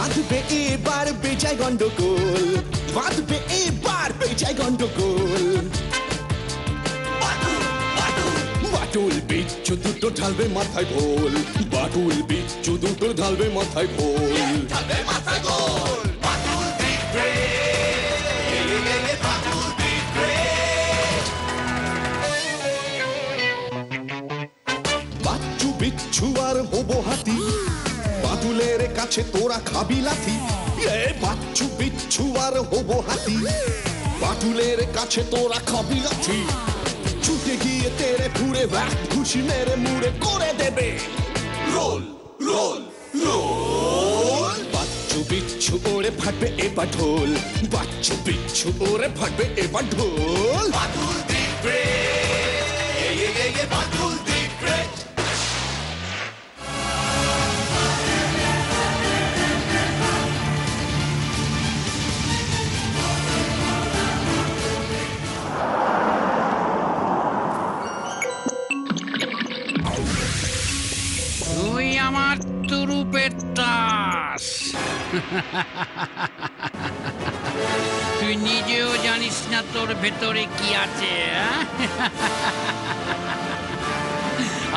बांध पे एक बार बेचाय गंडोगोल, बांध पे एक बार बेचाय गंडोगोल। बाटुल बिच्छू दुटो ढालबे माथाय भोल, बाटुल बिच्छू दुटो ढालबे माथाय भोल, ढालबे माथाय भोल। Batul the great, Batul the great. बाच्चू बिच्छू आर होबो हाथी, बाटुलेर काछे तोरा खाबी लाथी। ये बाच्चू बिच्छू आर होबो हाथी, बाटुलेर काछे तोरा खाबी लाथी। छूटे गिये तेरे पूरे वक्त खुशी मेरे मुरे कोरे देबे रोल रोल रोल। बाच्चू बिच्छू ओरे फटबे ए बटोल, बाच्चू बिच्छू ओरे फटबे ए बटोल। बाटुल दी ग्रेट, ये बाटुल दी ग्रेट। তুই নিজেও জানিস না তোর ভেতরে কি আছে।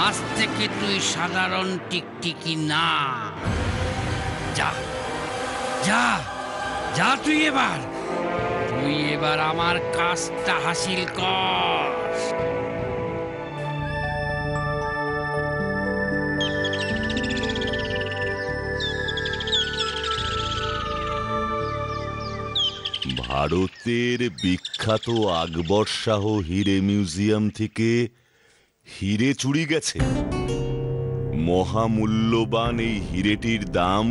আজ থেকে তুই সাধারণ টিকটিকি না। যা যা যা, তুই এবার আমার কাজটা হাসিল কর। ভারতের বিখ্যাত আকবর শাহ হিরে মিউজিয়াম থেকে হিরে চুরি গেছে। মহামূল্যবান এই হিরেটির দাম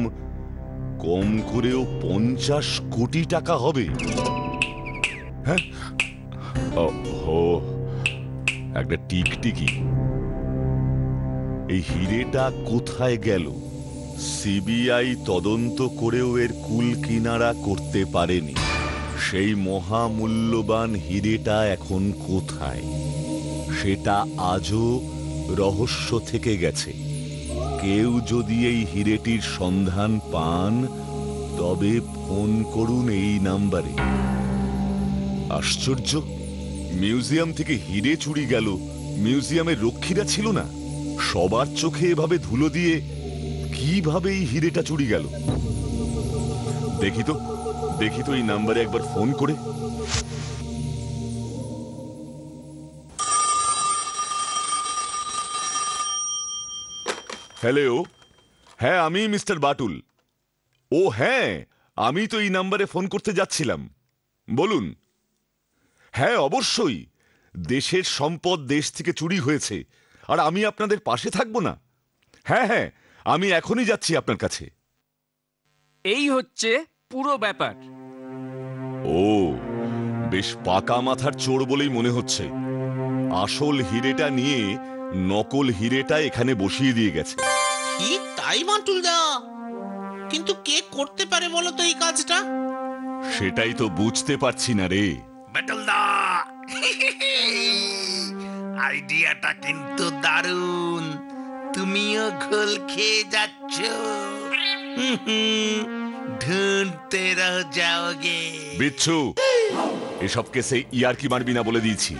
কম করেও 50 কোটি টাকা হবে। হ্যাঁ, একটা টিকটিকি। এই হিরেটা কোথায় গেল? সিবিআই তদন্ত করেও এর কুল কিনারা করতে পারেনি। সেই মহামূল্যবান হিরেটা এখন কোথায়, সেটা আজও রহস্য থেকে গেছে। কেউ যদি এই হিরেটির সন্ধান পান তবে ফোন করুন এই নাম্বারে। আশ্চর্য, মিউজিয়াম থেকে হিরে চুরি গেল, মিউজিয়ামের রক্ষীরা ছিল না। সবার চোখে এভাবে ধুলো দিয়ে কিভাবে এই হিরেটা চুরি গেল? দেখি তো এই নাম্বারে একবার ফোন করে। হ্যালো, হ্যাঁ আমি মিস্টার বাটুল। ও হ্যাঁ, আমি তো এই নাম্বারে ফোন করতে যাচ্ছিলাম, বলুন। হ্যাঁ অবশ্যই, দেশের সম্পদ দেশ থেকে চুরি হয়েছে, আর আমি আপনাদের পাশে থাকবো না। হ্যাঁ হ্যাঁ, আমি এখনই যাচ্ছি আপনার কাছে। এই হচ্ছে পুরো ব্যাপার। ও, বেশ পাকা মাথার চোর বলেই মনে হচ্ছে। আসল হিরেটা নিয়ে নকল হিরেটা এখানে বসিয়ে দিয়ে গেছে। কি তাই বান্টুলদা? কিন্তু কে করতে পারে বলো তো এই কাজটা? সেটাই তো বুঝতে পারছি না রে বান্টুলদা। আইডিয়াটা কিন্তু দারুণ, তুমিও ঘোল খেয়ে যাচ্ছ। ढूंढते रह जाओगे। बिच्छू, এসব কেসে ইয়ারকি মারবি না বলে দিয়েছি।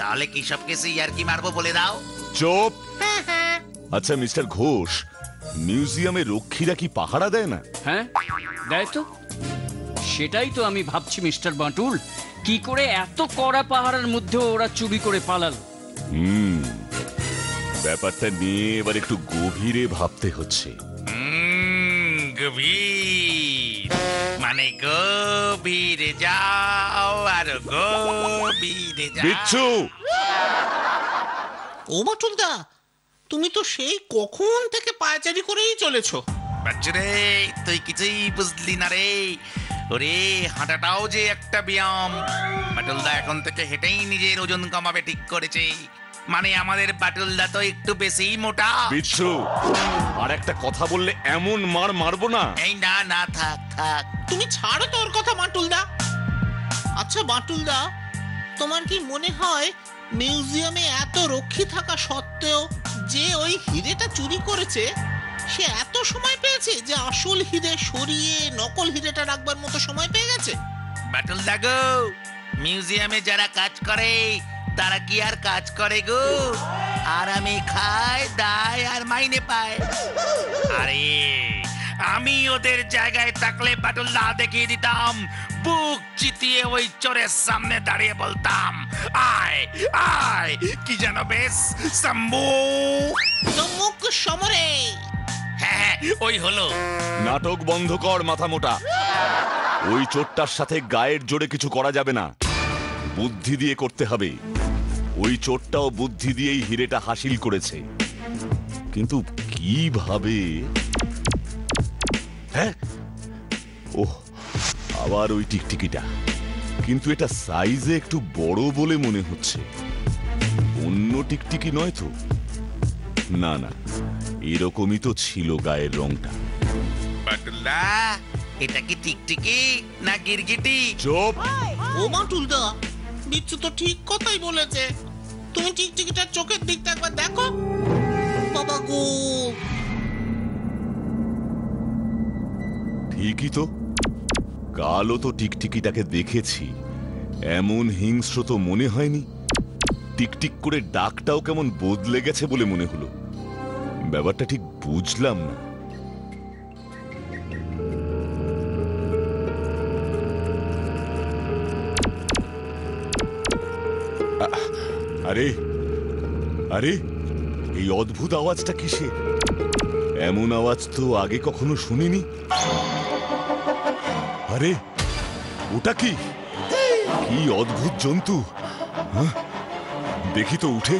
তাহলে কি সব কেসে ইয়ারকি মারবো বলে দাও। চুপ। আচ্ছা মিস্টার ঘোষ, মিউজিয়ামে রক্ষীরা কি পাহারা দেয় না? হ্যাঁ দেয় তো। সেটাই তো আমি ভাবছি মিস্টার বাটুল, কি করে এত কড়া পাহারার মধ্যে ওরা চুরি করে পালালো। ব্যাপারটা নিয়ে এবার একটু গভীরে ভাবতে হচ্ছে। গভীর মানে গভীরে যাও, আর গভীরে যাও। বিচ্ছু! ও বাটুলদা, তুমি তো সেই কখন থেকে পায়চারি করেই চলেছো। বাচ্চু রে, তুই কিছুই বুঝলি না রে। ওরে, হাঁটাটাও যে একটা ব্যায়াম। বাটুলদা এখন থেকে হেঁটেই নিজের ওজন কমাবে ঠিক করেছে। মানে আমাদের বাটুলদা তো একটু বেশিই মোটা। বিচ্ছু, আর একটা কথা বললে এমন মার মারবো না। এই না না, থাক থাক, তুমি ছাড়ো তোর কথা বাটুলদা। আচ্ছা বাটুলদা, তোমার কি মনে হয় মিউজিয়ামে এত রক্ষী থাকা সত্ত্বেও যে ওই হিরেটা চুরি করেছে সে এত সময় পেয়েছে যে আসল হিরে সরিয়ে নকল হিরেটা রাখবার মতো সময় পেয়ে গেছে। বাটুল দা গো, মিউজিয়ামে যারা কাজ করে তারা কি আর কাজ করে গো? আর আমি খাই দাই আর মাইনে পাই। আরে আমি ওদের জায়গায় থাকলে বাটুল দা দেখিয়ে দিতাম, বুক চিতিয়ে ওই চোরের সামনে দাঁড়িয়ে বলতাম আয় আয়, কি যেন বেশ শম্ভু তমুক সমরে। হ্যাঁ ওই হলো। নাটক বন্ধ কর মাথা মোটা, ওই চোরটার সাথে গায়ের জোরে কিছু করা যাবে না, বুদ্ধি দিয়ে করতে হবে। ওই চোরটাও বুদ্ধি দিয়েই হিরেটা হাসিল করেছে, কিন্তু কিভাবে? হ্যাঁ ওহ, আবার ওই টিকটিকিটা, কিন্তু এটা সাইজে একটু বড় বলে মনে হচ্ছে। অন্য টিকটিকি নয় তো? না না, এরকমই তো ছিল গায়ের রংটা। বাটুলদা, এটা কি টিকটিকি না গিরগিটি? চুপ। ও বাটুলদা, বিচ্ছু তো ঠিক কথাই বলেছে, তুমি টিকটিকিটার চোখের দিকটা একবার দেখো। বাবা গো, ঠিকই তো, কালও তো টিকটিকিটাকে দেখেছি, এমন হিংস্র তো মনে হয়নি। টিকটিক করে ডাকটাও কেমন বদলে গেছে বলে মনে হলো, ব্যাপারটা ঠিক বুঝলাম না। আরে আরে, এই অদ্ভুত আওয়াজটা কিসের? এমন আওয়াজ তো আগে কখনো শুনিনি। আরে ওটা কি? কি অদ্ভুত জন্তু! দেখি তো উঠে।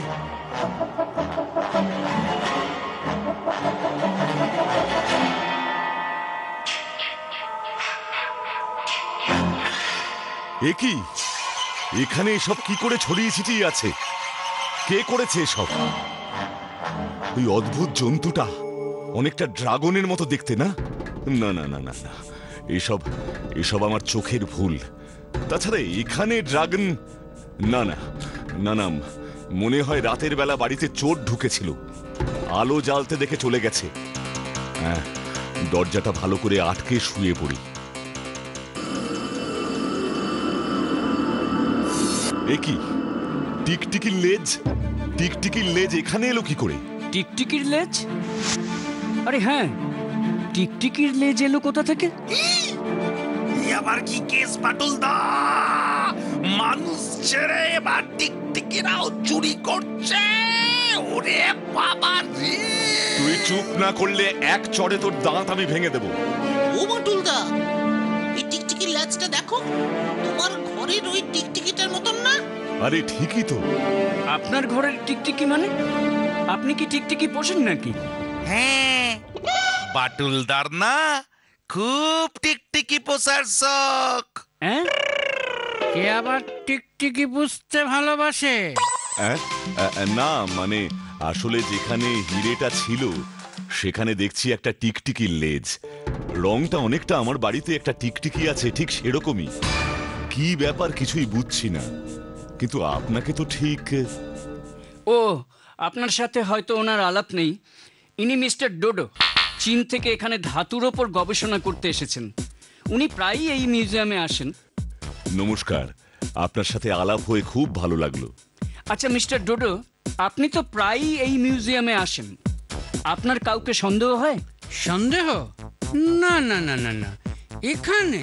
এ কি, এখানে এসব কি করে ছড়িয়ে ছিটিয়ে আছে? কে করেছে এসব? ওই অদ্ভুত জন্তুটা অনেকটা ড্রাগনের মতো দেখতে, না? না না না না, এসব এসব আমার চোখের ভুল। তাছাড়া এখানে ড্রাগন? না না না না, মনে হয় রাতের বেলা বাড়িতে চোর ঢুকেছিল, আলো জ্বালতে দেখে চলে গেছে। হ্যাঁ, দরজাটা ভালো করে আটকে শুয়ে পড়ি। এ কি, টিকটিকির লেজ? টিকটিকির লেজ এখানে এলো কি করে? টিকটিকির লেজ? আরে হ্যাঁ, টিকটিকির লেজ এলো কোথা থেকে? আবার কি কেস বাটুলদা? মানুষ ছেড়ে এবার টিকটিকিরাও চুরি করছে। ওরে বাবা রে! তুই চুপ না করলে এক চড়ে তোর দাঁত আমি ভেঙে দেব। ও বাটুলদা, এই টিকটিকির লেজটা দেখো, তোমার ঘরের ওই টিকটিকিটার মতন না? আরে ঠিকই তো। আপনার ঘরের টিকটিকি মানে? আপনি কি টিকটিকি পোষেন নাকি? হ্যাঁ বাটুলদার না, খুব টিকটিকি পোষার শখ। হ্যাঁ, কে আবার টিকটিকি পুষতে ভালোবাসে? না মানে, আসলে যেখানে হিরেটা ছিল সেখানে দেখছি একটা টিকটিকির লেজ। রংটা অনেকটা আমার বাড়িতে একটা টিকটিকি আছে ঠিক সেরকমই। কি ব্যাপার কিছুই বুঝছি না, কিন্তু আপনাকে তো ঠিক। ও, আপনার সাথে হয়তো ওনার আলাপ নেই। ইনি মিস্টার ডোডো, চীন থেকে এখানে ধাতুর ওপর গবেষণা করতে এসেছেন। উনি প্রায়ই এই মিউজিয়ামে আসেন। নমস্কার, আপনার সাথে আলাপ হয়ে খুব ভালো লাগলো। আচ্ছা মিস্টার ডোডো, আপনি তো প্রায়ই এই মিউজিয়ামে আসেন, আপনার কাউকে সন্দেহ হয়? সন্দেহ? না না না না না, এখানে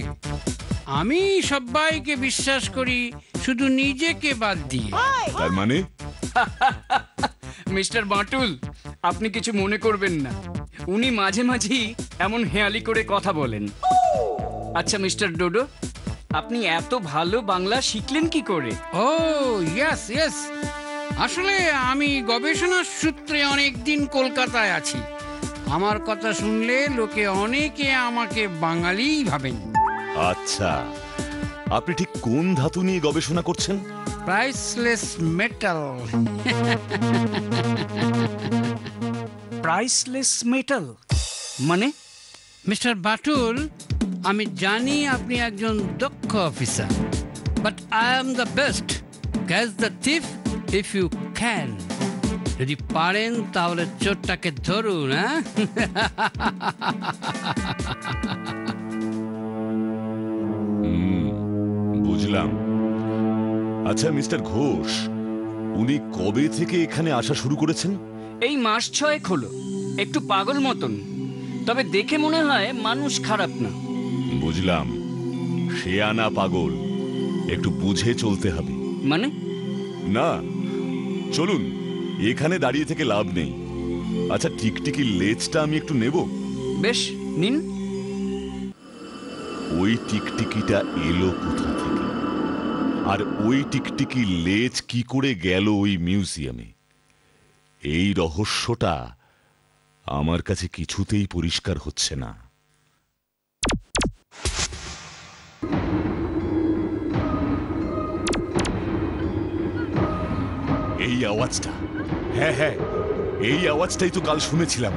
আমি সবাইকে বিশ্বাস করি, শুধু নিজেকে বাদ দিয়ে। তার মানে? মিস্টার বাটুল, আপনি কিছু মনে করবেন না, উনি মাঝে মাঝেই এমন হেয়ালি করে কথা বলেন। আচ্ছা মিস্টার ডোডো, আপনি এত ভালো বাংলা শিখলেন কি করে? ও ইয়েস ইয়েস, আসলে আমি গবেষণার সূত্রে অনেকদিন কলকাতায় আছি। আমার কথা শুনলে লোকে অনেকে আমাকে বাঙালিই ভাবেন। আচ্ছা, আপনি ঠিক কোন ধাতু নিয়ে গবেষণা করছেন? Priceless metal. প্রাইসলেস মেটাল মানে? মিস্টার বাটুল, আমি জানি আপনি একজন দক্ষ officer, but I am the best. Catch the thief if you can. যদি পারেন তাহলে চোরটাকে ধরুন। বুঝলাম। আচ্ছা মিস্টার ঘোষ, উনি কবে থেকে এখানে আসা শুরু করেছেন? এই মাস 6 হলো। একটু পাগল মতন, তবে দেখে মনে হয় মানুষ খারাপ না। বুঝলাম, সে আনা পাগল, একটু বুঝে চলতে হবে। মানে? না, চলুন, এখানে দাঁড়িয়ে থেকে লাভ নেই। আচ্ছা টিকটিকি লেজটা আমি একটু নেব। বেশ, নিন। ওই টিকটিকিটা এলো কোথা থেকে, আর ওই টিকটিকি লেজ কি করে গেল ওই মিউজিয়ামে, এই রহস্যটা আমার কাছে কিছুতেই পরিষ্কার হচ্ছে না। এই আওয়াজটা, হ্যাঁ হ্যাঁ, এই আওয়াজটাই তো কাল শুনেছিলাম।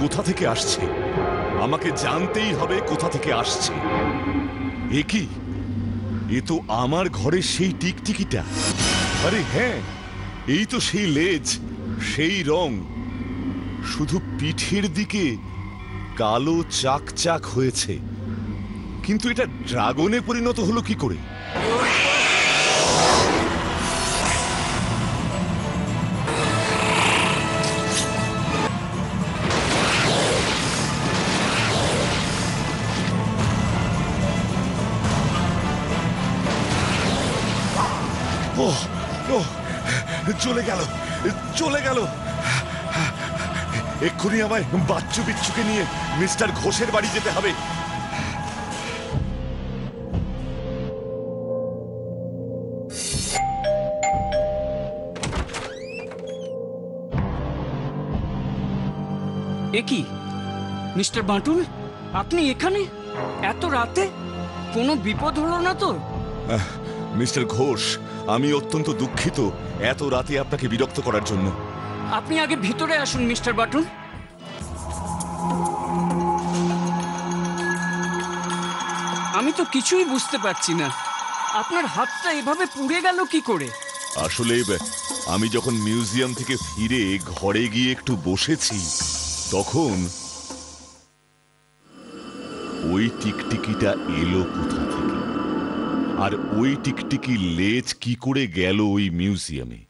কোথা থেকে আসছে? আমাকে জানতেই হবে কোথা থেকে আসছে। এ কি, এ তো আমার ঘরে সেই টিকটিকিটা। আরে হ্যাঁ, এই তো সেই লেজ, সেই রং, শুধু পিঠের দিকে কালো চাক চাক হয়েছে। কিন্তু এটা ড্রাগনে পরিণত হলো কি করে? চলে গেল, চলে গেল। এক্ষুনি আমায় বাচ্চু বিচ্ছুকে নিয়ে মিস্টার ঘোষের বাড়ি যেতে হবে। এ কি, মিস্টার বান্টুল, আপনি এখানে এত রাতে? কোনো বিপদ হলো না তো? মিস্টার ঘোষ, আমি অত্যন্ত দুঃখিত এত রাতে আপনাকে বিরক্ত করার জন্য। আপনি আগে ভিতরে আসুন মিস্টার বাটুল। আমি তো কিছুই বুঝতে পারছি না, আপনার হাতটা এভাবে পুড়ে গেল কি করে? আসলে আমি যখন মিউজিয়াম থেকে ফিরে ঘরে গিয়ে একটু বসেছি, তখন ওই টিকটিকিটা এলো কোথা থেকে, আর ওই টিকটিকি লেজ কি করে গেল ওই মিউজিয়ামে,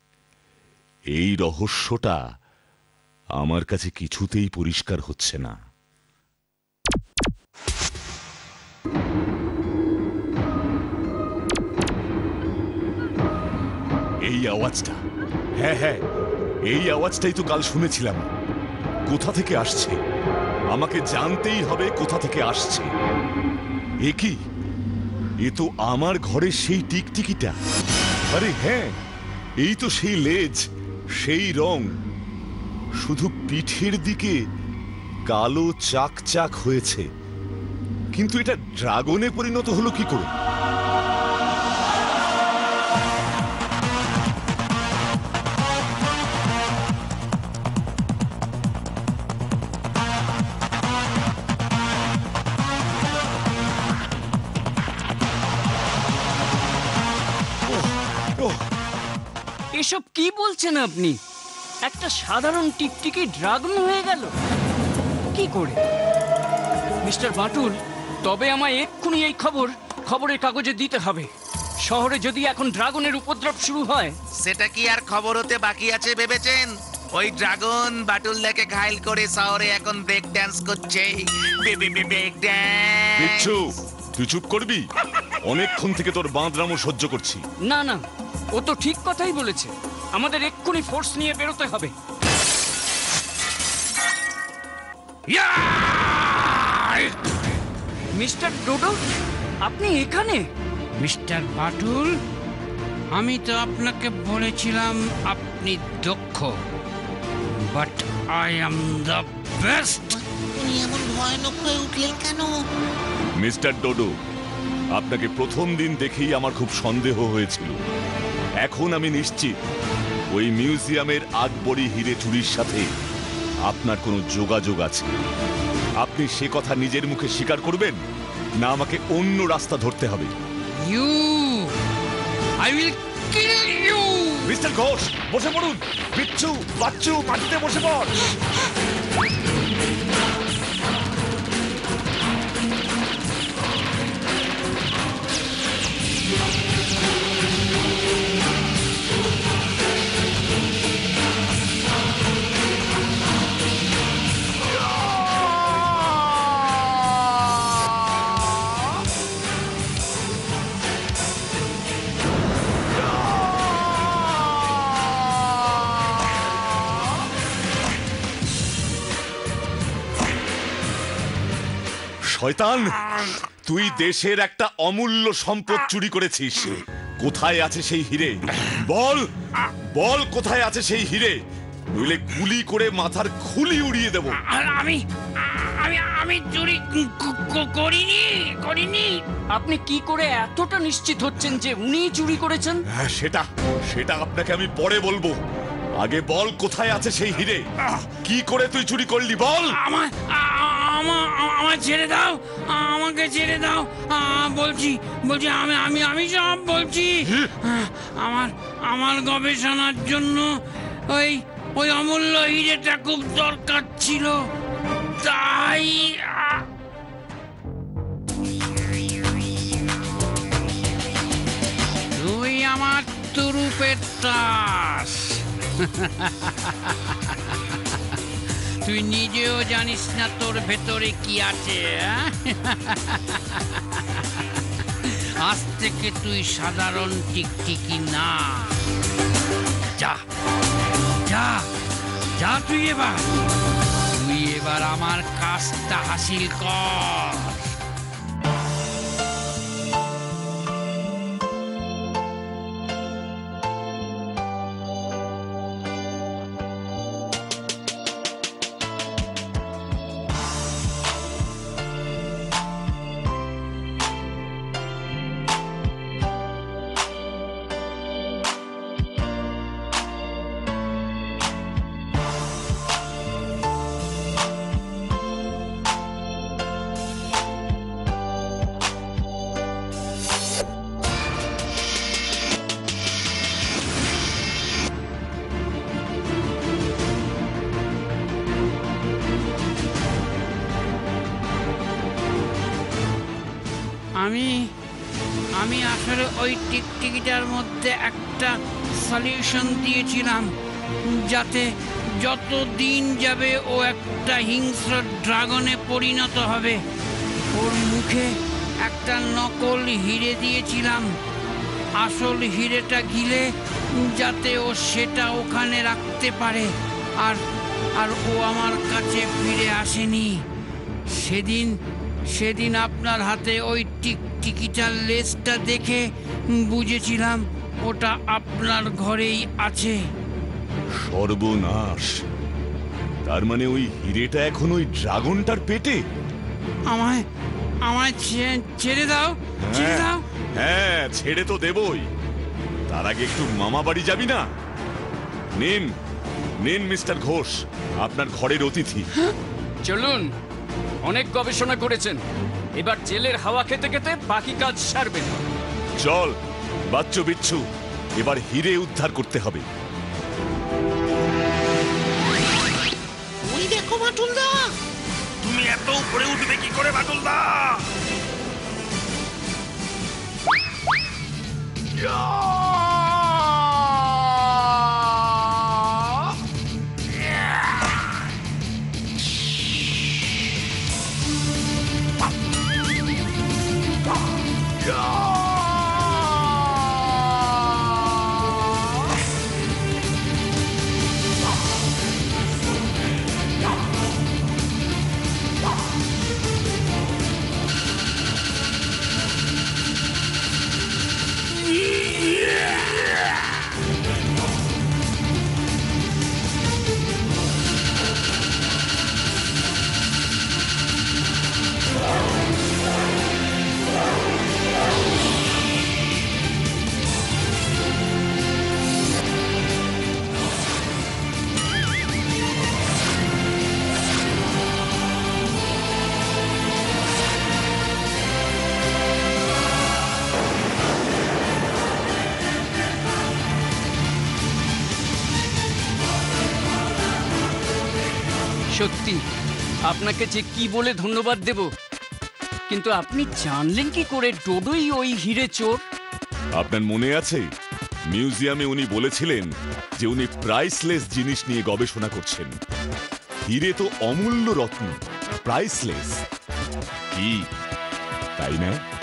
এই রহস্যটা আমার কাছে কিছুতেই পরিষ্কার হচ্ছে না। এই আওয়াজটা, হ্যাঁ হ্যাঁ, এই আওয়াজটাই তো কাল শুনেছিলাম। কোথা থেকে আসছে? আমাকে জানতেই হবে কোথা থেকে আসছে। এ কি, এ তো আমার ঘরে সেই টিকটিকিটা। আরে হ্যাঁ, এই তো সেই লেজ, সেই রং, শুধু পিঠের দিকে কালো চাক চাক হয়েছে। কিন্তু এটা ড্রাগনে পরিণত হলো কি করে? এসব কি বলছেন আপনি? একটা সাধারণ টিকটিকি ড্রাগন হয়ে গেল কি করে? মিস্টার বাটুল, তবে আমায় এক্ষুনি এই খবরের কাগজে দিতে হবে। শহরে যদি এখন ড্রাগনের উপদ্রব শুরু হয়, সেটা কি আর খবর হতে বাকি আছে ভেবেছেন? ওই ড্রাগন বাটুল লেকে ঘায়ল করে শহরে এখন ব্রেক ড্যান্স করছে। তুই চুপ করবি? অনেকক্ষণ থেকে তোর বাঁদরামো সহ্য করছি। না না, ও তো ঠিক কথাই বলেছে, আমাদের এক্ষুনি ফোর্স নিয়ে বেরোতে হবে। মিস্টার ডোডো, আপনি এখানে? মিস্টার বাটুল, আমি তো আপনাকে বলেছিলাম আপনি দক্ষ, but I am the best. উনি এমন ভয়ানক হয়ে উঠলেন কেন? মিস্টার ডোডো, আপনাকে প্রথম দিন দেখেই আমার খুব সন্দেহ হয়েছিল। এখন আমি নিশ্চিত ওই মিউজিয়ামের আকবরী হীরে চুরির সাথে আপনার কোনো যোগাযোগ আছে। আপনি সে কথা নিজের মুখে স্বীকার করবেন, না আমাকে অন্য রাস্তা ধরতে হবে? You, I will kill you! Mr. Ghosh, বসে পড়ুন। বিচ্ছু, বাচ্চু, মাটিতে বসে পড়। শয়তান, তুই দেশের একটা অমূল্য সম্পদ চুরি করেছিস। কোথায় আছে সেই হিরে? বল বল, কোথায় আছে সেই হিরে? নইলে গুলি করে মাথার খুলি উড়িয়ে দেব। আমি আমি চুরি করিনি। আপনি কি করে এতটা নিশ্চিত হচ্ছেন যে উনি চুরি করেছেন? সেটা আপনাকে আমি পরে বলবো। আগে বল, কোথায় আছে সেই হিরে? কি করে তুই চুরি করলি? বল। আমাকে ছেড়ে দাও, আমাকে ছেড়ে দাও। বলছি বলছি আমি আমি আমি সব বলছি। আমার গবেষণার জন্য ওই ওই অমূল্য হিরেটা খুব দরকার ছিল, তাই। তুই আমার তুরুপের তাস, তুই নিজেও জানিস না তোর ভেতরে কি আছে। আজ থেকে তুই সাধারণ টিকটিকি না। যা যা যা, তুই এবার আমার কাজটা হাসিল কর। আমি আসলে ওই টিকটিকিটার মধ্যে একটা সলিউশন দিয়েছিলাম, যাতে যত দিন যাবে ও একটা হিংস্র ড্রাগনে পরিণত হবে। ওর মুখে একটা নকল হিরে দিয়েছিলাম, আসল হিরেটা গিলে যাতে ও সেটা ওখানে রাখতে পারে। আর আর ও আমার কাছে ফিরে আসেনি। সেদিন আপনার হাতে ওই টিকটিকিটার লেজটা দেখে বুঝেছিলাম ওটা আপনার ঘরেই আছে। সর্বনাশ! তার মানে ওই হিরেটা এখন ওই ড্রাগনটার পেটে। আমায় ছেড়ে দাও, ছেড়ে দাও। হ্যাঁ, ছেড়ে তো দেবই। তার আগে একটু মামা বাড়ি যাবি না? নিন মিস্টার ঘোষ, আপনার ঘরের অতিথি। চলুন, অনেক গবেষণা করেছেন, এবার জেলের হাওয়া খেতে খেতে বাকি কাজ সারবেন। চল বাচ্চু, বিচ্ছু, এবার হিরে উদ্ধার করতে হবে। ওই দেখো বাটুলদা। তুমি এত উপরে উঠবে কি করে বাটুলদা? সত্যি আপনাকে যে কি বলে ধন্যবাদ দেব কিন্তু আপনি জানলেন কি করে ডোডোই ওই হিরে চোর আপনার মনে আছে মিউজিয়ামে উনি বলেছিলেন যে উনি প্রাইসলেস জিনিস নিয়ে গবেষণা করছেন হিরে তো অমূল্য রত্ন প্রাইসলেস কি তাই না